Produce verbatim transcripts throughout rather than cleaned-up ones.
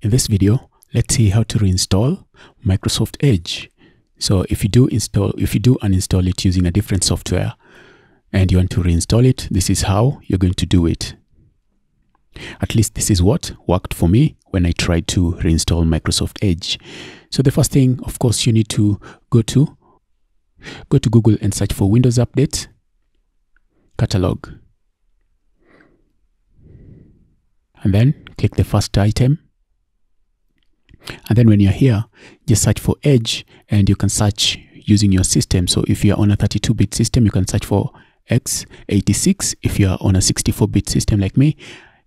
In this video, let's see how to reinstall Microsoft Edge. So if you do install, if you do uninstall it using a different software and you want to reinstall it, this is how you're going to do it. At least this is what worked for me when I tried to reinstall Microsoft Edge. So the first thing, of course, you need to go to go to Google and search for Windows Update Catalog. And then click the first item. And then when you're here, just search for Edge, and you can search using your system. So if you're on a thirty-two bit system, you can search for x eighty-six. If you're on a sixty-four bit system like me,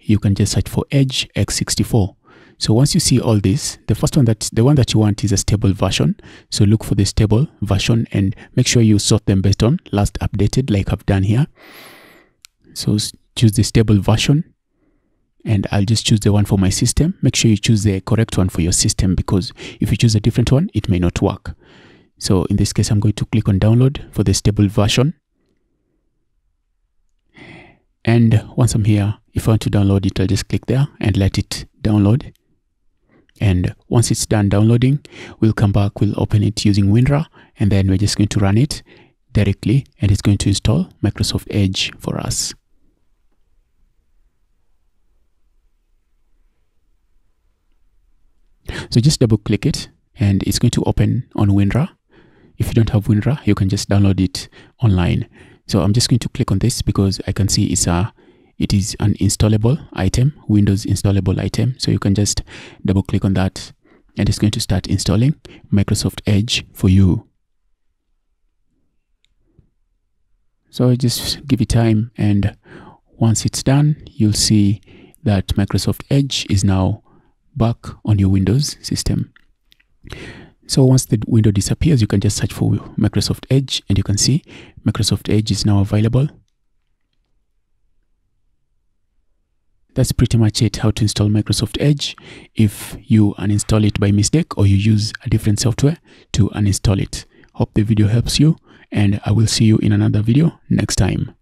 you can just search for Edge x sixty-four. So once you see all this, the first one that the one that you want is a stable version. So look for the stable version and make sure you sort them based on last updated, like I've done here. So choose the stable version, and I'll just choose the one for my system. Make sure you choose the correct one for your system, because if you choose a different one, it may not work. So in this case, I'm going to click on download for the stable version. And once I'm here, if I want to download it, I'll just click there and let it download. And once it's done downloading, we'll come back, we'll open it using WinRAR, and then we're just going to run it directly, and it's going to install Microsoft Edge for us. So just double click it, and it's going to open on WinRAR. If you don't have WinRAR, you can just download it online. So I'm just going to click on this because I can see it's a It is an installable item, Windows installable item. So you can just double click on that, and it's going to start installing Microsoft Edge for you. So just give it time, and once it's done, you'll see that Microsoft Edge is now back on your Windows system. So once the window disappears, you can just search for Microsoft Edge, and you can see Microsoft Edge is now available. That's pretty much it, how to install Microsoft Edge if you uninstall it by mistake or you use a different software to uninstall it. Hope the video helps you, and I will see you in another video next time.